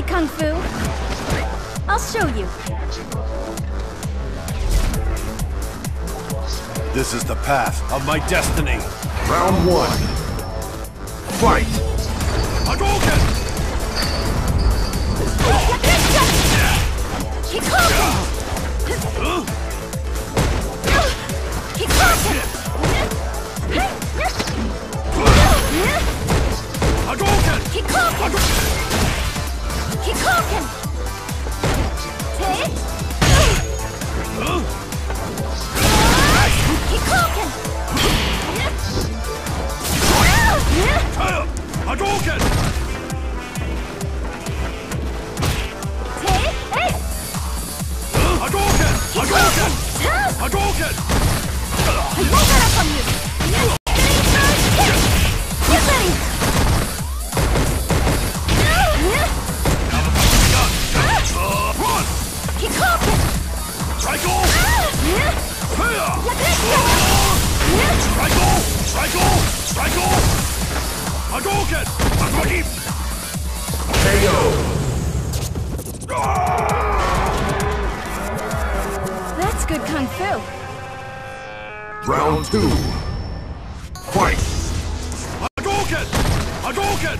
my kung fu. I'll show you. This is the path of my destiny. Round one. Fight! That's good kung fu. Round two. Fight. Hadouken! Hadouken!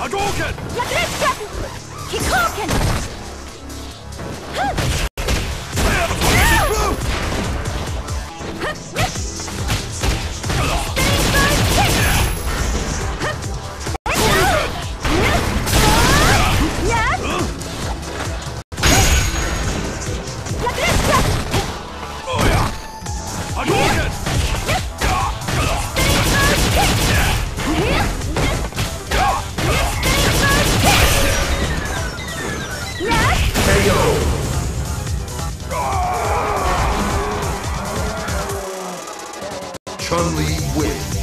Hadouken! Kikoken! Chun-Li wins.